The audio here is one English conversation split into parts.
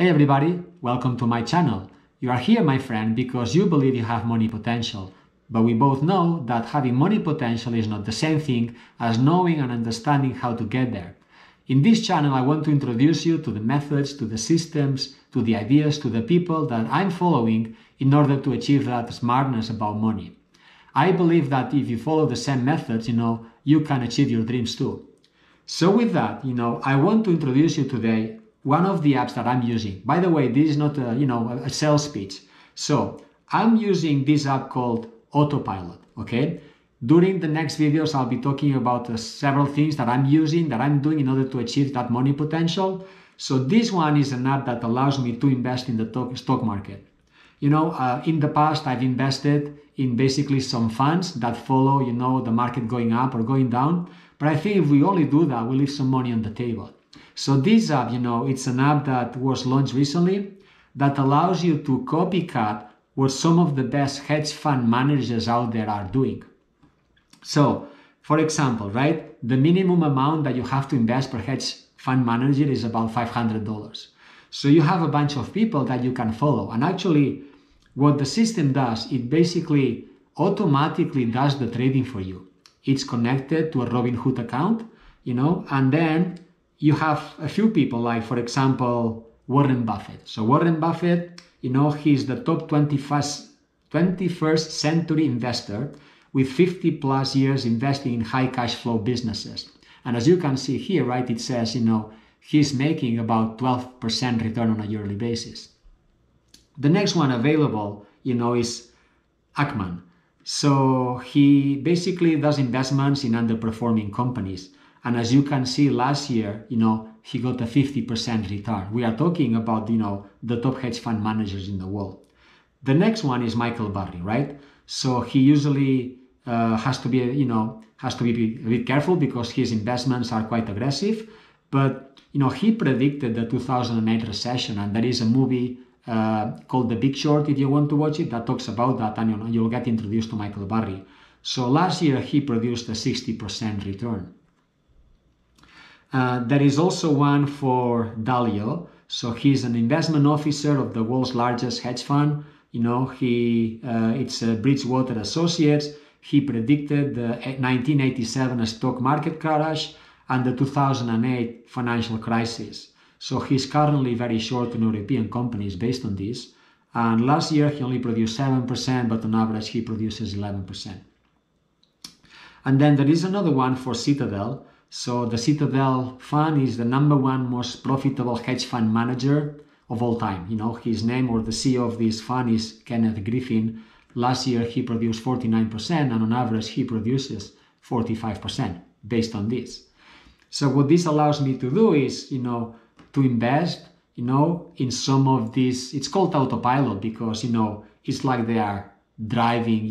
Hey everybody, welcome to my channel. You are here, my friend, because you believe you have money potential. But we both know that having money potential is not the same thing as knowing and understanding how to get there. In this channel, I want to introduce you to the methods, to the systems, to the ideas, to the people that I'm following in order to achieve that smartness about money. I believe that if you follow the same methods, you can achieve your dreams too. So with that, I want to introduce you today one of the apps that I'm using. By the way, this is not a sales pitch. So I'm using this app called Autopilot, okay? During the next videos, I'll be talking about several things that I'm using, that I'm doing in order to achieve that money potential. So this one is an app that allows me to invest in the stock market. In the past, I've invested in basically some funds that follow, the market going up or going down. But I think if we only do that, we leave some money on the table. So this app, it's an app that was launched recently that allows you to copycat what some of the best hedge fund managers out there are doing. So, for example, right, the minimum amount that you have to invest per hedge fund manager is about $500. So you have a bunch of people that you can follow. And actually, what the system does, it basically automatically does the trading for you. It's connected to a Robinhood account, and then you have a few people like, for example, Warren Buffett. So Warren Buffett, he's the top 21st century investor with 50 plus years investing in high cash flow businesses. And as you can see here, right, it says, he's making about 12% return on a yearly basis. The next one available, is Ackman. So he basically does investments in underperforming companies. And as you can see last year, he got a 50% return. We are talking about, the top hedge fund managers in the world. The next one is Michael Burry, right? So he usually has to be a bit careful because his investments are quite aggressive. But, he predicted the 2008 recession, and there is a movie called The Big Short, if you want to watch it, that talks about that, and you'll get introduced to Michael Burry. So last year, he produced a 60% return. There is also one for Dalio. So he's an investment officer of the world's largest hedge fund. It's Bridgewater Associates. He predicted the 1987 stock market crash and the 2008 financial crisis. So he's currently very short in European companies based on this. And last year, he only produced 7%, but on average, he produces 11%. And then there is another one for Citadel. So the Citadel fund is the #1 most profitable hedge fund manager of all time. His name, or the CEO of this fund, is Kenneth Griffin. Last year, he produced 49%, and on average, he produces 45% based on this. So what this allows me to do is, to invest, in some of these. It's called Autopilot because, it's like they are driving,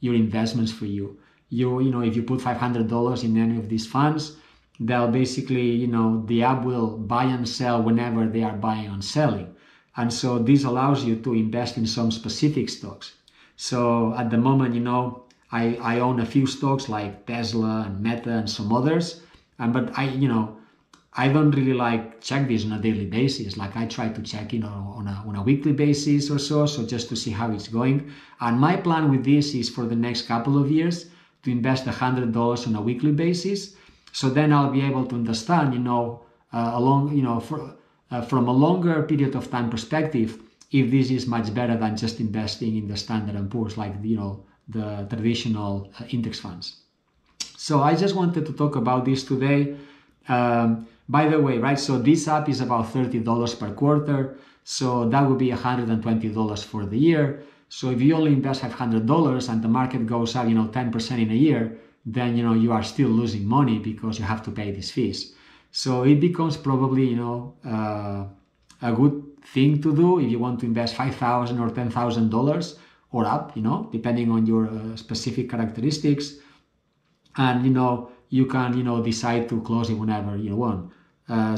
your investments for you. If you put $500 in any of these funds, they'll basically, the app will buy and sell whenever they are buying and selling. And so this allows you to invest in some specific stocks. So at the moment, I own a few stocks like Tesla and Meta and some others. But I don't really like check this on a daily basis. Like I try to check in on a weekly basis or so just to see how it's going. And my plan with this is for the next couple of years to invest $100 on a weekly basis. So then I'll be able to understand, from a longer period of time perspective, if this is much better than just investing in the Standard and Poor's, like, the traditional index funds. So I just wanted to talk about this today. By the way, right, so this app is about $30 per quarter. So that would be $120 for the year. So if you only invest $500 and the market goes up, 10% in a year, then, you are still losing money because you have to pay these fees. So it becomes probably, a good thing to do if you want to invest $5,000 or $10,000 or up, depending on your specific characteristics. And, you can, decide to close it whenever you want.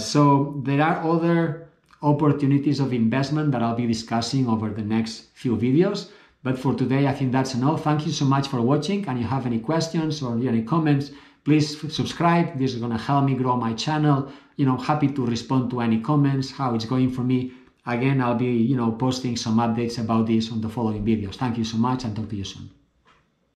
So there are other opportunities of investment that I'll be discussing over the next few videos. But for today, I think that's enough. Thank you so much for watching. And if you have any questions or any comments, please subscribe. This is going to help me grow my channel. Happy to respond to any comments, how it's going for me. Again, I'll be posting some updates about this on the following videos. Thank you so much and talk to you soon.